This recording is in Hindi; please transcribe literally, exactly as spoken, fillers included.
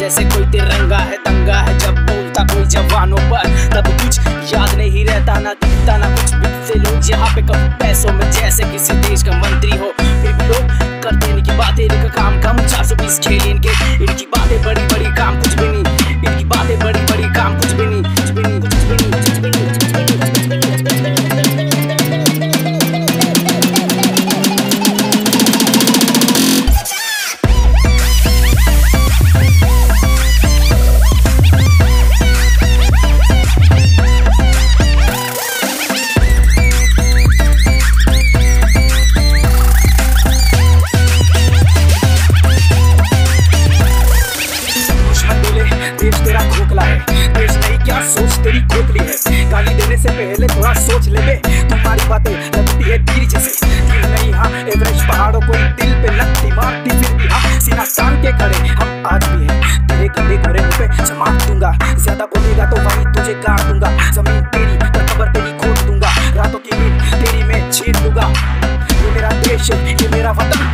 जैसे कोई तिरंगा है तंगा है जब बोलता कोई जवानों पर, तब कुछ याद नहीं रहता ना दिखता ना कुछ। बिकते लोग यहाँ पे कम पैसों में जैसे किसी देश का मंत्री हो। फिर लोग करते इनकी बातें, इनका काम कम। चार सौ बीस खेल इनके, इनकी बातें बड़ी बड़ी, काम कुछ भी नहीं। इनकी बातें बड़ी बड़ी, काम कुछ भी नहीं, कुछ भी नहीं, कुछ भी नहीं, कुछ भी नहीं, कुछ भी नहीं। पहले थोड़ा सोच ले बे, तुम्हारी बातें लगती है तीर जैसे। दिल नहीं हाँ एवरेज पहाड़ों को, दिल पे लगती मारती फिर भी हाँ। सीना तान के खड़े हम आज भी हैं, तेरे कंधे खड़े पे जमा दूंगा। ज्यादा बोलेगा तो वही तुझे काट दूंगा। जमीन तेरी पर कबर तेरी खोद दूंगा। रातों की नींद तेरी मैं छीन लूंगा। ये मेरा देश है, ये मेरा वतन।